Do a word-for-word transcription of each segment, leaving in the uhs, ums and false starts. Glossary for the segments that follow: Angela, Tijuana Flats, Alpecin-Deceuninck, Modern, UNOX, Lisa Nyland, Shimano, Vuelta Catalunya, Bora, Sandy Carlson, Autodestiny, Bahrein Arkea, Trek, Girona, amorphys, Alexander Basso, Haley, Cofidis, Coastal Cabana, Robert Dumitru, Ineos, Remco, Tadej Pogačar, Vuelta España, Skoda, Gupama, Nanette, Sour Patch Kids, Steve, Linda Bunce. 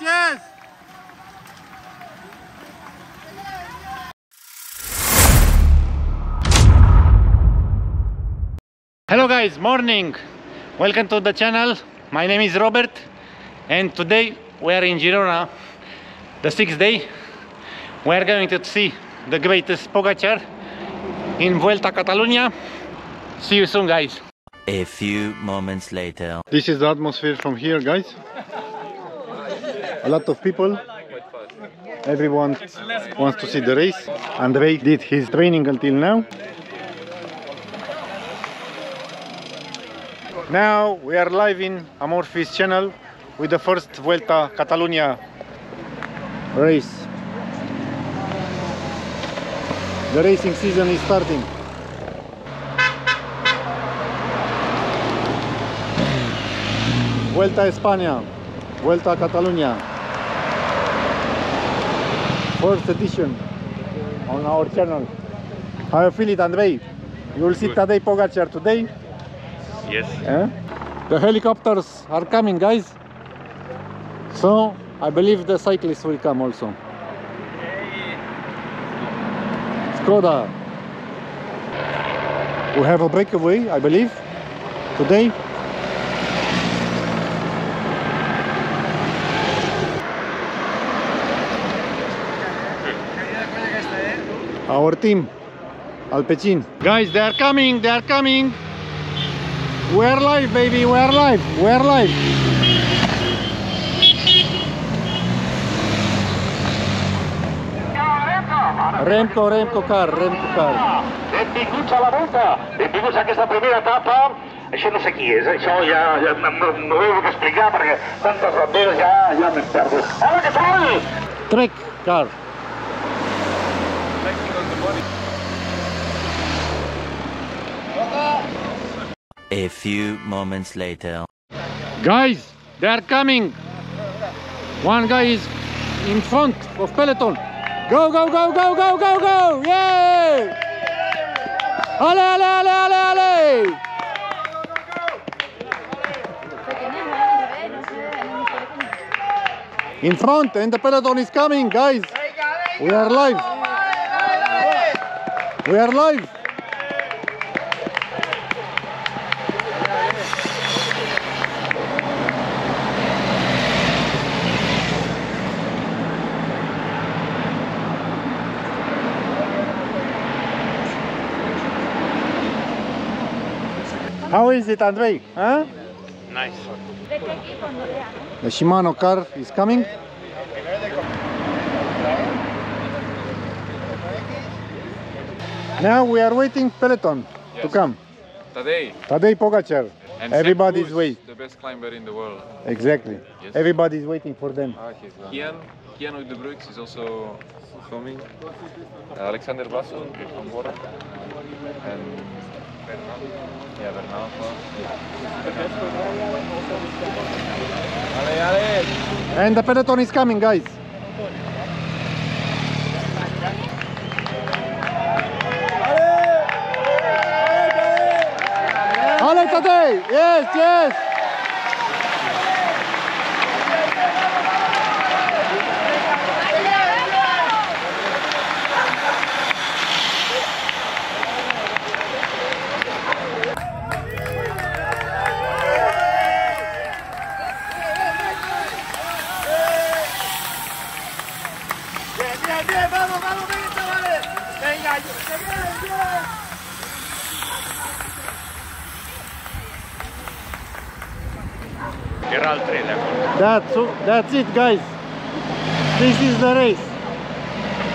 yes, yes! Hello guys, morning! Welcome to the channel. My name is Robert and today we are in Girona, the sixth day. We are going to see the greatest Pogačar in Vuelta Catalunya. See you soon guys. A few moments later. This is the atmosphere from here guys. A lot of people. Everyone wants to see the race. Andrei did his training until now. Now we are live in Amorphis channel with the first Vuelta Catalunya race. The racing season is starting. Vuelta España, Vuelta Catalunya. First edition on our channel. How you feel it, Andrei? You will see Tadej Pogačar today. Yes. Eh? The helicopters are coming, guys. So I believe the cyclists will come also. Skoda. We have a breakaway, I believe, today. Our team, Alpecin. Guys, they are coming. They are coming. We are live, baby, we are live, we are live. Remco, Remco car, Remco car. Benvinguts a la volta, benvinguts a aquesta primera etapa. Això no sé qui és, això ja, ja no, no ho vull explicar perquè tantes banderes ja, ja m'he perdut. Hola, què tal? Trek car. A few moments later. Guys, they are coming. One guy is in front of peloton. Go, go, go, go, go, go, go! Yay! Ale, ale, ale, ale, ale! In front, and the peloton is coming, guys. We are live. We are live. How is it, Andrei? Huh? Nice. The Shimano car is coming. Now we are waiting peloton yes. to come. Tadej. Tadej Pogačar. And everybody is waiting. The best climber in the world. Exactly. Yes. Everybody is waiting for them. Ah, Kian, Kian with the Brooks is also filming. Uh, Alexander Basso from Bora. And yeah, Bernal. And the peloton is coming, guys. Ale, Tadej! Yes, yes! That's, that's it guys, this is the race.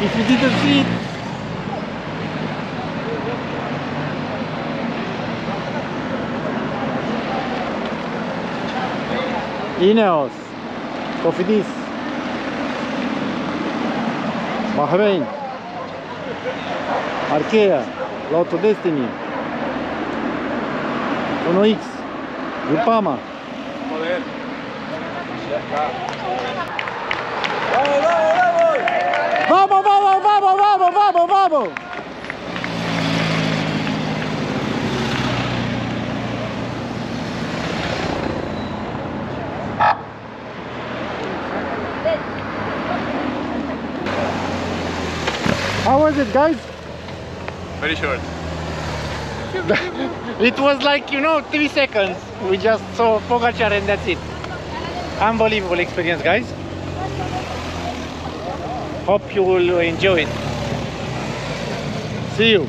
If you didn't see it, Ineos, Cofidis, Bahrein, Arkea, Autodestiny, UNOX, Gupama, Modern. Vamos, vamos, vamos, vamos, vamos, vamos. How was it, guys? Very short. It was like, you know, three seconds. We just saw Pogačar and that's it. Unbelievable experience, guys. Hope you will enjoy it. See you.